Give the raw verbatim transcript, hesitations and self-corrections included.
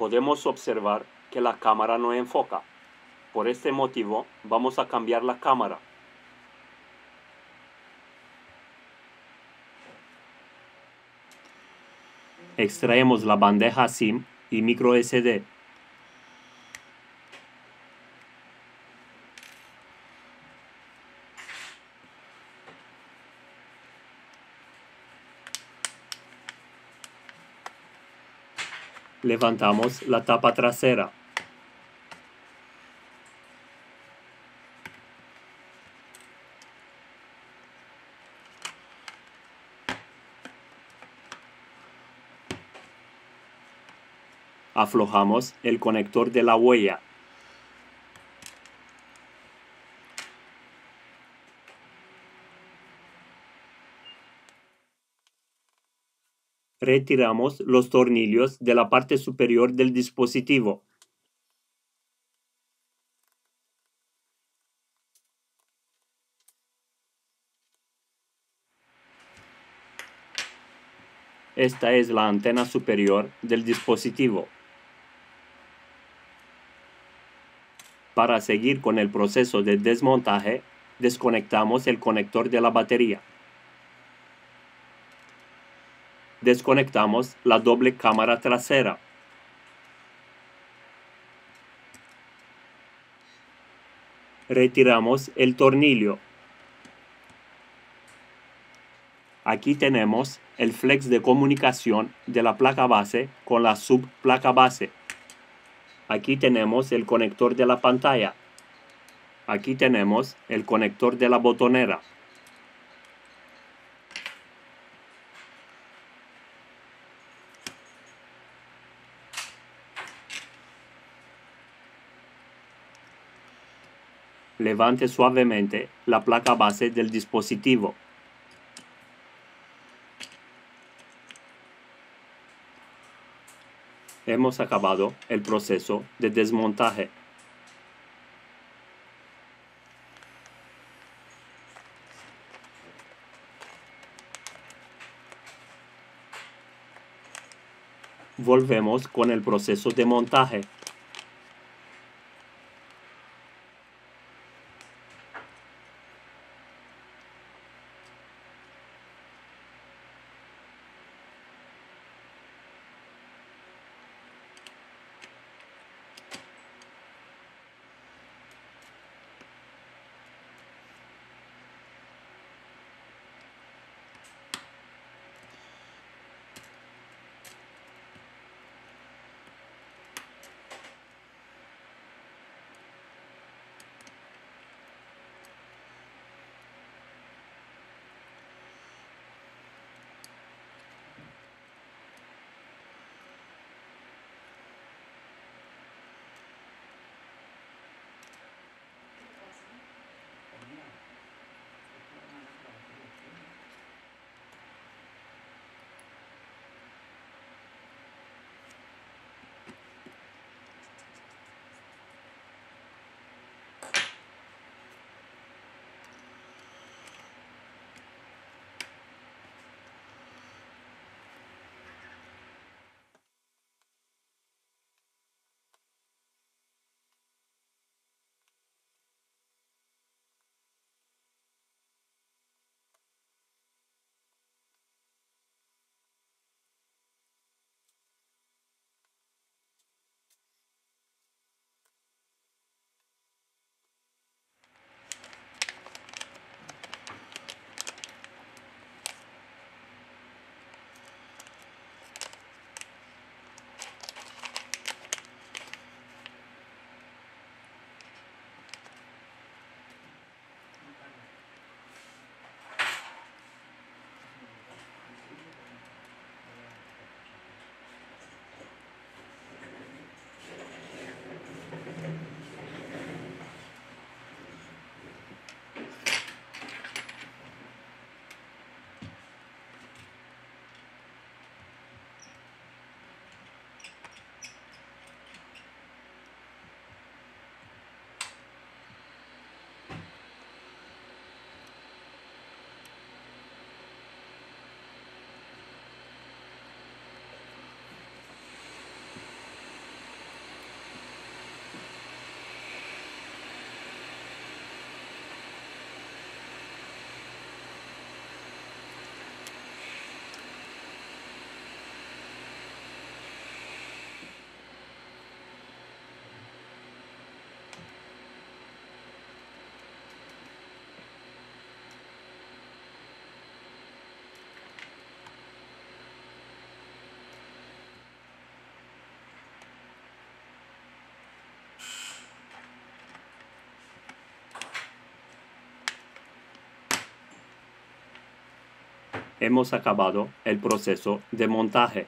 podemos observar que la cámara no enfoca. Por este motivo, vamos a cambiar la cámara. Extraemos la bandeja SIM y microSD. Levantamos la tapa trasera. Aflojamos el conector de la huella. Retiramos los tornillos de la parte superior del dispositivo. Esta es la antena superior del dispositivo. Para seguir con el proceso de desmontaje, desconectamos el conector de la batería. Desconectamos la doble cámara trasera. Retiramos el tornillo. Aquí tenemos el flex de comunicación de la placa base con la subplaca base. Aquí tenemos el conector de la pantalla. Aquí tenemos el conector de la botonera. Levante suavemente la placa base del dispositivo. Hemos acabado el proceso de desmontaje. Volvemos con el proceso de montaje. hemos acabado el proceso de montaje.